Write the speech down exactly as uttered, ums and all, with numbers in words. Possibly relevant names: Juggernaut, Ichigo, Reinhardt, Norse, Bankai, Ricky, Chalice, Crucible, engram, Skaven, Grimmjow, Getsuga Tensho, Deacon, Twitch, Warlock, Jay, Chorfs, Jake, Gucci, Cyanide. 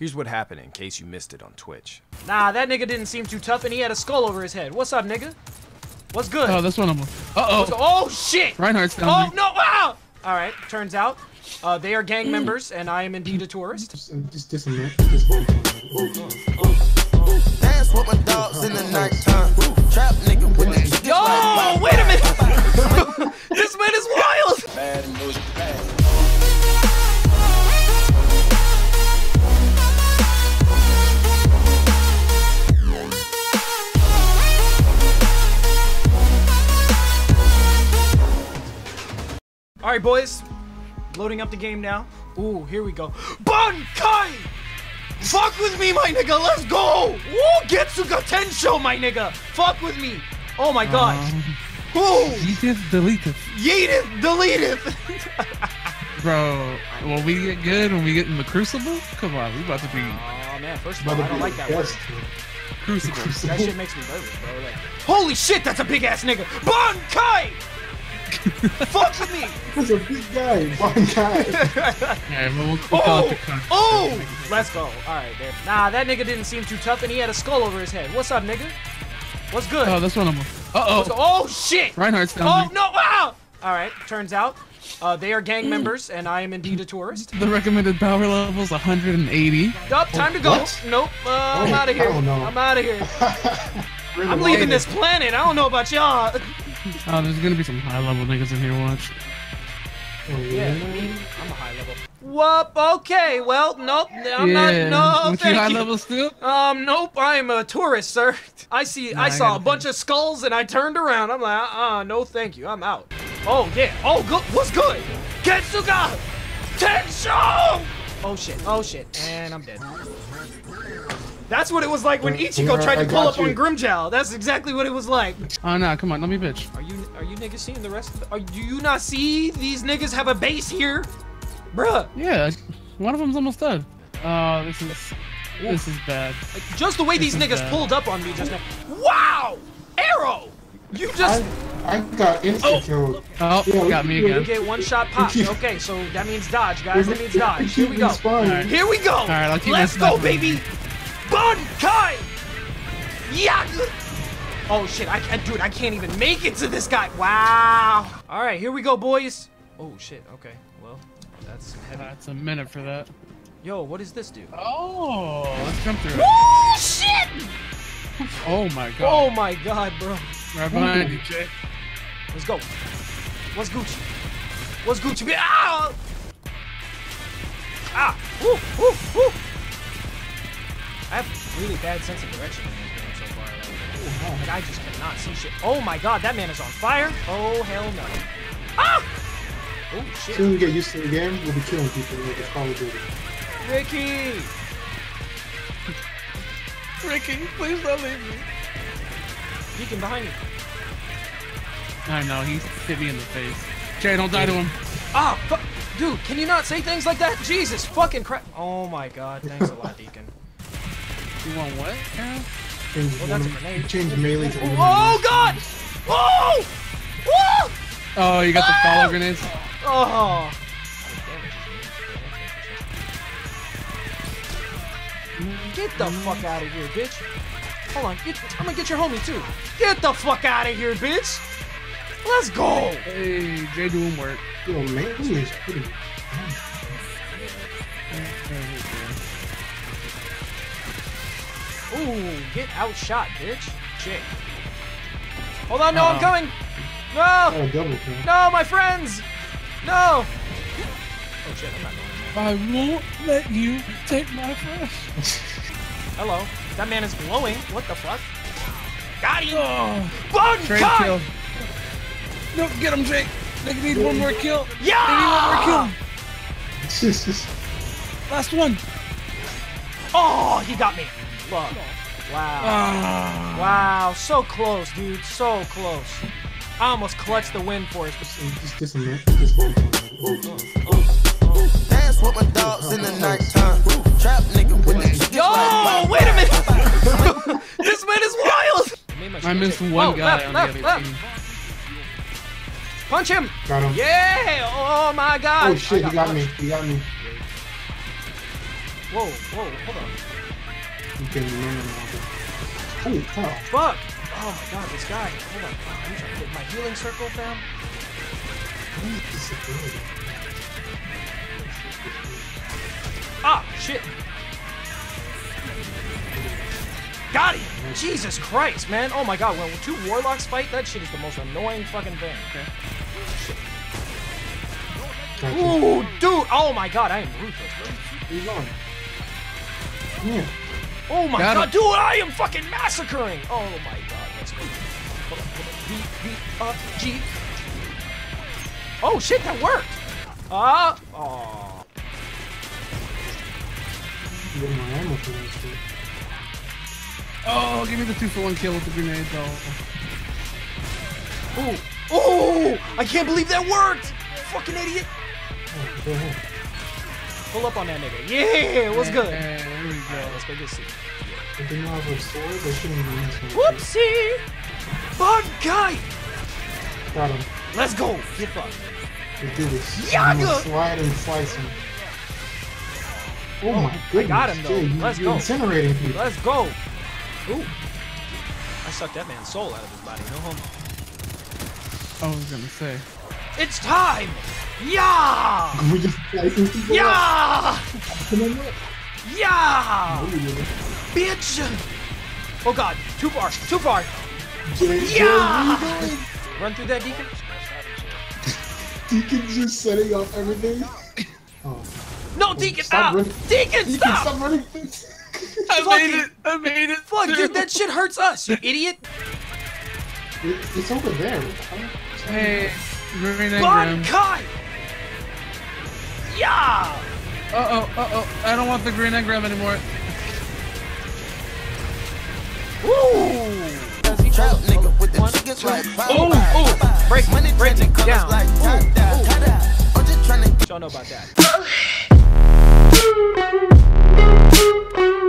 Here's what happened in case you missed it on Twitch. Nah, that nigga didn't seem too tough, and he had a skull over his head. What's up, nigga? What's good? Oh, this one I'm... Uh-oh. Oh, shit! Reinhardt's down Oh, me. no! Ah! All right, turns out uh, they are gang members, and I am indeed a tourist. Just disengage. Dance with my dogs in the nighttime. Trap nigga with the chicken. Yo, wait a minute! This man is wild! Bad and bullshit bad. All right, boys, loading up the game now. Ooh, here we go. Bankai! Fuck with me, my nigga, let's go! Ooh, Getsuga Tensho, my nigga! Fuck with me! Oh my gosh. Um, Ooh! Yeetith deleteth. Yeetith deleteth! Bro, when we get good, when we get in the Crucible? Come on, we about to be... Oh man, first of all, I don't like that word. Crucible. That shit makes me nervous, bro. Like, holy shit, that's a big-ass nigga! Bankai! Fuck with me! That's a big guy, one guy. Yeah, we'll, we'll oh, oh! Let's go. All right, man. Nah, that nigga didn't seem too tough, and he had a skull over his head. What's up, nigga? What's good? Oh, this one I'm. Uh-oh. Oh shit! Reinhardt's down. Oh me. no! Ah! All right. Turns out, uh, they are gang members, and I am indeed a tourist. The recommended power level is one hundred eighty. Oh, time to go. What? Nope. Uh, oh, I'm out of here. I don't know. I'm out of here. really I'm leaving this planet. I don't know about y'all. Oh, there's gonna be some high-level niggas in here, watch. Yeah, me, I'm a high-level. Whoop, okay, well, nope, I'm yeah. not, no, With thank you. high-level still? Um, nope, I'm a tourist, sir. I see, nah, I saw I a bunch think. of skulls and I turned around. I'm like, uh, no thank you, I'm out. Oh, yeah, oh, good, what's good? Getsuga Tensho! Oh, shit, oh, shit, and I'm dead. That's what it was like when Ichigo yeah, tried to I pull up you. on Grimmjow. That's exactly what it was like. Oh no, come on, let me bitch. Are you are you niggas seeing the rest of the, are do you not see these niggas have a base here? Bruh. Yeah, one of them's almost dead. Oh, this is Ooh. this is bad. Just the way this these niggas bad. pulled up on me just now. Wow! Arrow! You just I, I got instant killed. Oh, oh yeah, got me again. You get one shot pop. Okay, so that means dodge, guys. That means dodge. Here we go. Right. Here we go! All right, I'll keep Let's go, baby! Bankai! Yeah! Oh shit, I can't do it. I can't even make it to this guy. Wow. All right, here we go, boys. Oh shit, okay. Well, that's heavy. That's a minute for that. Yo, what does this do? Oh, let's jump through it. Oh shit! Oh my god. Oh my god, bro. Right behind you, Jay. Let's go. What's Gucci? What's Gucci? Ah! Ah! Woo! Woo! Woo! I have a really bad sense of direction in this game so far. Like, I just cannot see shit. Oh my god, that man is on fire. Oh hell no. Ah! Oh shit. Soon we get used to the game, we'll be killing people like it's Call of Duty. Ricky! Ricky, please don't leave me. Deacon behind me. I know, he hit me in the face. Jay, don't die to him. Ah, fuck. Dude, can you not say things like that? Jesus fucking crap. Oh my god, thanks a lot, Deacon. You want what? Yeah. Change, well, that's a grenade. Change melee to oh, oh god! Oh! Whoa! Oh, you got ah! the follow grenades? Oh. Get the fuck out of here, bitch. Hold on, get, I'm gonna get your homie too. Get the fuck out of here, bitch. Let's go. Hey, Jay doing work. Yo, man, he is pretty. Ooh, get outshot, bitch. Jake. Hold on, no, uh, I'm coming. No. Oh, double kill. No, my friends. No. Oh, shit, I'm not going. I won't let you take my friends. Hello. That man is glowing. What the fuck? Got him. Oh, Bankai. No, get him, Jake. They need one more kill. Yeah. They need one more kill. Last one. Oh, he got me. Fuck. Wow. Ah. Wow. So close, dude. So close. I almost clutched the win for us. Just disengage. Dance with my dogs in the nighttime. Trap nigga with the. Yo, wait a minute. This man is wild. I missed one guy on the other team. Punch him. Got him. Yeah. Oh my god. Oh shit, he got me. He got me. Whoa, whoa, hold on. Okay, holy cow. Fuck! Oh my god, this guy. Hold on. Oh, I'm trying to get my healing circle, fam. What is this ability? Ah, shit. Got him! Jesus Christ, man. Oh my god, when two warlocks fight, that shit is the most annoying fucking thing, okay? Shit. Ooh, dude! Oh my god, I am ruthless, bro. He's on. Yeah. Oh my Got god, him. Dude, I am fucking massacring! Oh my god, let's go. Hold on, hold on. B, B, R, G. Oh shit, that worked! Uh, oh. Oh, give me the two for one kill with the grenade, though. Ooh. Oh! I can't believe that worked! Fucking idiot! Pull up on that nigga. Yeah, what's good? Hey, there we go. Right, let's go get C. If they don't have a sword, they shouldn't be using it. Whoopsie! Bankai! Got him. Let's go! Get fucked. We do this. Yaga! Slide and slice him. Oh, oh my goodness. I got him, though. Jay, you, Let's you're go. Incinerating people. Let's go. Ooh. I sucked that man's soul out of his body. No homo. I was gonna say. It's time! Yeah! We're just slicing people yeah! up. Yeah! Bitch! Oh god, too far, too far! Yeah! Run through that, Deacon. Deacon's just setting up everything. Oh. No, Deacon, stop! Running. Deacon, Deacon, stop! stop running. I made it! I made it! Fuck, dude, that shit hurts us, you idiot! It, it's over there. Hey. Bankai! Yeah! Uh-oh, uh-oh. I don't want the green engram anymore. Woo! Oh, oh! Break, break it down. I'm just trying to... Y'all know about that.